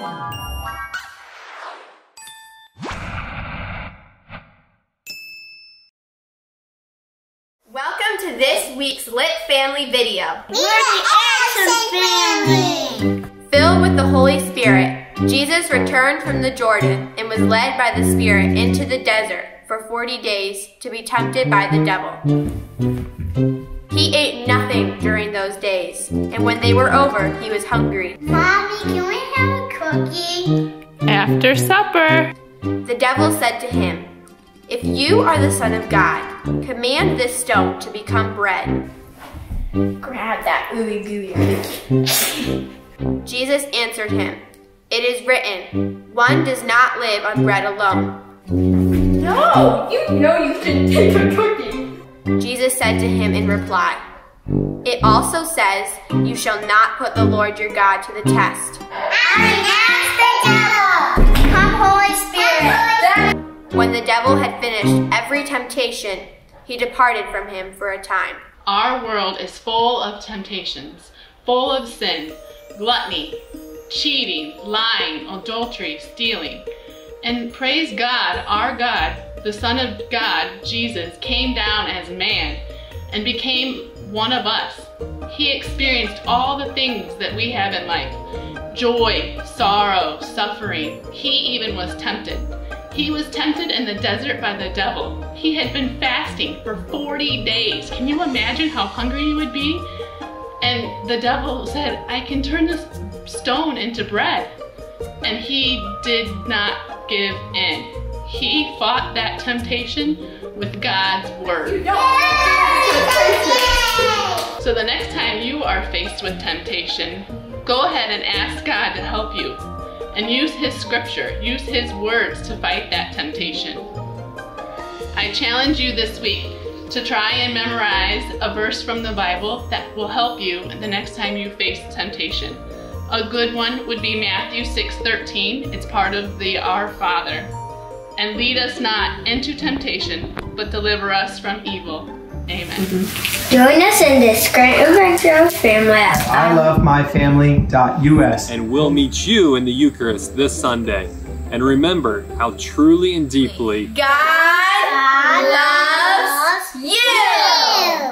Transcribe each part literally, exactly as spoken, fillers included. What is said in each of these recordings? Welcome to this week's Lit Family video. We're the Erickson family! Filled with the Holy Spirit, Jesus returned from the Jordan and was led by the Spirit into the desert for forty days to be tempted by the devil. He ate nothing during those days, and when they were over, he was hungry. Mommy, can we have a cookie? After supper. The devil said to him, "If you are the Son of God, command this stone to become bread." Grab that ooey gooey. Jesus answered him, "It is written, one does not live on bread alone." No, you know you shouldn't take a cookie. Jesus said to him in reply, "It also says, you shall not put the Lord your God to the test." I renounce the devil. Come, Holy Spirit. Come, Holy Spirit. When the devil had finished every temptation, he departed from him for a time. Our world is full of temptations, full of sin, gluttony, cheating, lying, adultery, stealing. And praise God, our God, the Son of God, Jesus, came down as man and became one of us. He experienced all the things that we have in life: joy, sorrow, suffering. He even was tempted. He was tempted in the desert by the devil. He had been fasting for forty days. Can you imagine how hungry he would be? And the devil said, "I can turn this stone into bread." And he did not give in. He fought that temptation with God's word. So the next time you are faced with temptation, go ahead and ask God to help you. And use His scripture, use His words to fight that temptation. I challenge you this week to try and memorize a verse from the Bible that will help you the next time you face temptation. A good one would be Matthew six thirteen. It's part of the Our Father. "And lead us not into temptation, but deliver us from evil." Amen. Mm-hmm. Join us in this great adventure family at I love my family dot U S. And we'll meet you in the Eucharist this Sunday. And remember how truly and deeply God, God loves, loves you. you.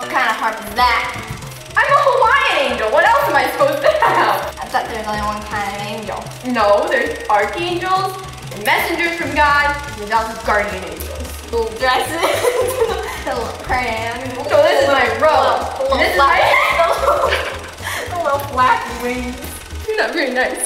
What kind of heart is that? I'm a Hawaiian angel. What else am I supposed to have? I thought there's only one kind of angel. No, there's archangels, and messengers from God, and also guardian angels. Little dresses, the little pram. So this is my robe. Little, this little is my little flappy wings. You're not very nice.